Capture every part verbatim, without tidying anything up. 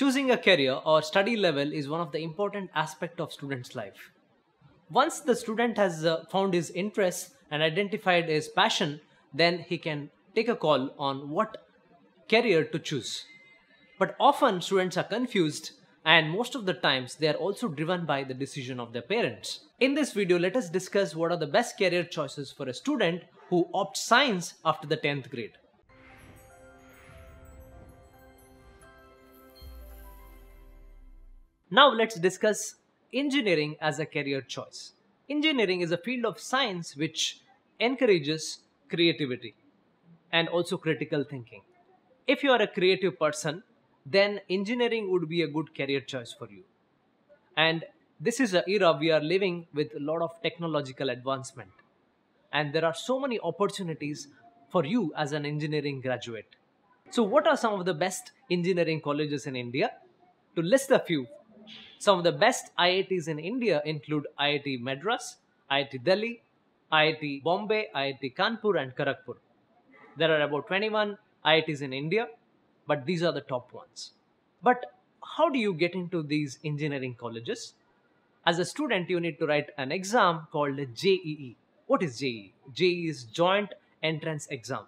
Choosing a career or study level is one of the important aspects of student's life. Once the student has uh, found his interests and identified his passion, then he can take a call on what career to choose. But often students are confused, and most of the times they are also driven by the decision of their parents. In this video, let us discuss what are the best career choices for a student who opts science after the tenth grade. Now let's discuss engineering as a career choice. Engineering is a field of science which encourages creativity and also critical thinking. If you are a creative person, then engineering would be a good career choice for you. And this is an era we are living with a lot of technological advancement. And there are so many opportunities for you as an engineering graduate. So what are some of the best engineering colleges in India? To list a few, some of the best I I Ts in India include I I T Madras, I I T Delhi, I I T Bombay, I I T Kanpur and Kharagpur. There are about twenty-one I I Ts in India, but these are the top ones. But how do you get into these engineering colleges? As a student, you need to write an exam called J E E. What is J E E? J E E is Joint Entrance Exam.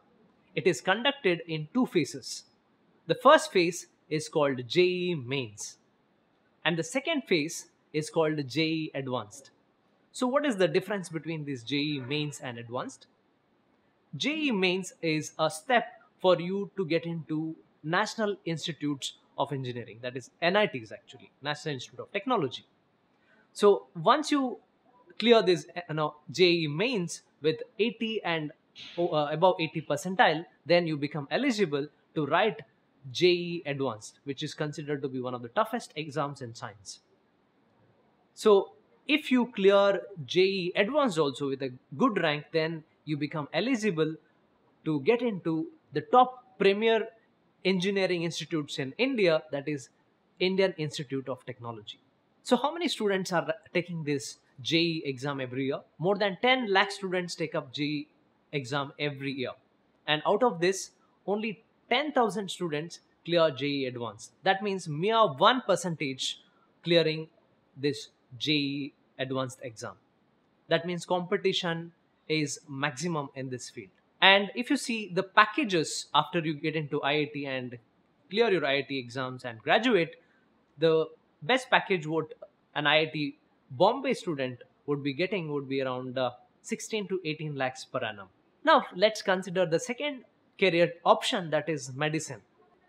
It is conducted in two phases. The first phase is called J E E Mains, and the second phase is called J E E Advanced. So what is the difference between these J E E Mains and Advanced? J E E Mains is a step for you to get into National Institutes of Engineering, that is N I Ts actually, National Institute of Technology. So once you clear this you know, J E E Mains with eighty and uh, above eighty percentile, then you become eligible to write J E E Advanced, which is considered to be one of the toughest exams in science. So if you clear J E E Advanced also with a good rank, then you become eligible to get into the top premier engineering institutes in India, that is Indian Institute of Technology. So how many students are taking this J E E exam every year? More than ten lakh students take up J E E exam every year. And out of this, only ten thousand students clear J E E Advanced. That means mere one percentage clearing this J E E Advanced exam. That means competition is maximum in this field. And if you see the packages after you get into I I T and clear your I I T exams and graduate, the best package what an I I T Bombay student would be getting would be around uh, sixteen to eighteen lakhs per annum. Now let's consider the second career option, that is medicine.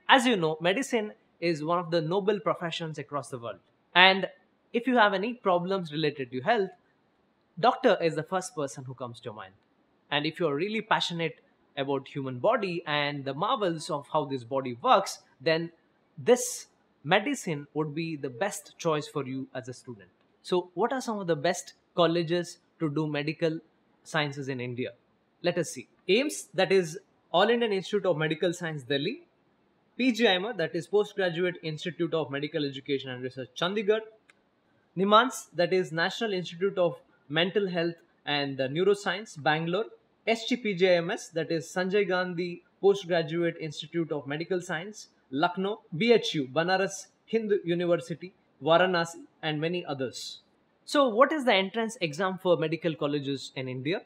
As you know, medicine is one of the noble professions across the world. And if you have any problems related to health, doctor is the first person who comes to your mind. And if you're really passionate about human body and the marvels of how this body works, then this medicine would be the best choice for you as a student. So what are some of the best colleges to do medical sciences in India? Let us see. AIIMS, that is All Indian Institute of Medical Science, Delhi. PGIMER, that is Postgraduate Institute of Medical Education and Research, Chandigarh. NIMANS, that is National Institute of Mental Health and Neuroscience, Bangalore. S G P J M S, that is Sanjay Gandhi Postgraduate Institute of Medical Science, Lucknow. B H U, Banaras Hindu University, Varanasi, and many others. So what is the entrance exam for medical colleges in India?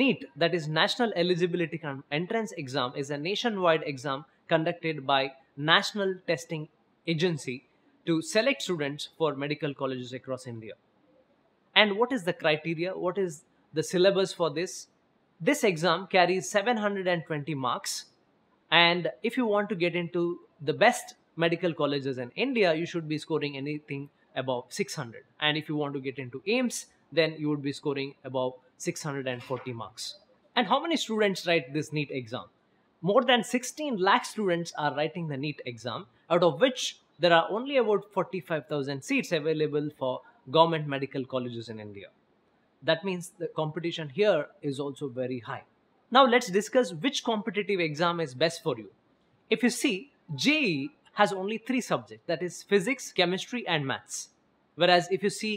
NEET, that is National Eligibility Entrance Exam, is a nationwide exam conducted by National Testing Agency to select students for medical colleges across India. And what is the criteria? What is the syllabus for this? This exam carries seven hundred twenty marks. And if you want to get into the best medical colleges in India, you should be scoring anything above six hundred. And if you want to get into AIIMS, then you would be scoring above six hundred forty marks. And how many students write this NEET exam? More than sixteen lakh students are writing the NEET exam, out of which there are only about forty-five thousand seats available for government medical colleges in India. That means the competition here is also very high. Now let's discuss which competitive exam is best for you. If you see, J E E has only three subjects, that is physics, chemistry and maths. Whereas if you see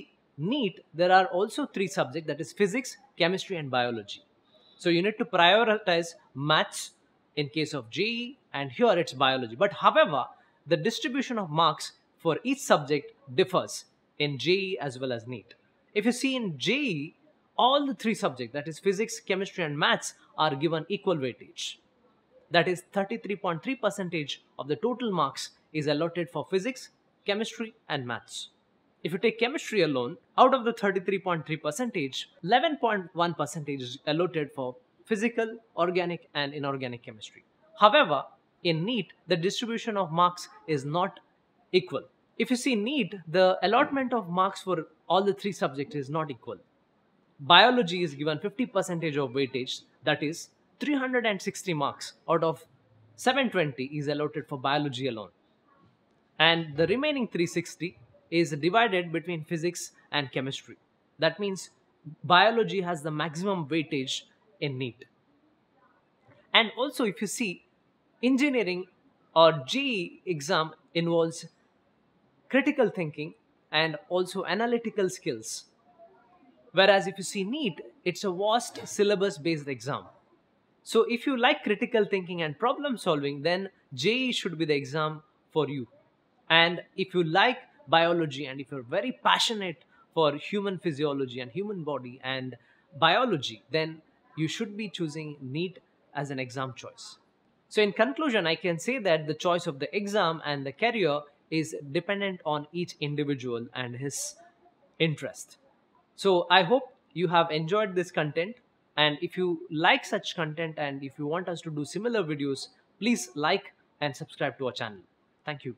NEET, there are also three subjects, that is physics, chemistry and biology. So you need to prioritize maths in case of J E E, and here it's biology. But however, the distribution of marks for each subject differs in J E E as well as NEET. If you see in J E E, all the three subjects, that is physics, chemistry and maths, are given equal weightage. That is thirty-three point three percent of the total marks is allotted for physics, chemistry and maths. If you take chemistry alone, out of the thirty-three point three percent, eleven point one percent is allotted for physical, organic and inorganic chemistry. However, in NEET, the distribution of marks is not equal. If you see NEET, the allotment of marks for all the three subjects is not equal. Biology is given fifty percent of weightage, that is three hundred sixty marks out of seven twenty is allotted for biology alone. And the remaining three hundred sixty is divided between physics and chemistry. That means biology has the maximum weightage in NEET. And also if you see, engineering or J E E exam involves critical thinking and also analytical skills. Whereas if you see NEET, it's a vast syllabus-based exam. So if you like critical thinking and problem solving, then J E E should be the exam for you. And if you like biology and if you're very passionate for human physiology and human body and biology, then you should be choosing NEET as an exam choice. So in conclusion, I can say that the choice of the exam and the career is dependent on each individual and his interest. So I hope you have enjoyed this content, and if you like such content and if you want us to do similar videos, please like and subscribe to our channel. Thank you.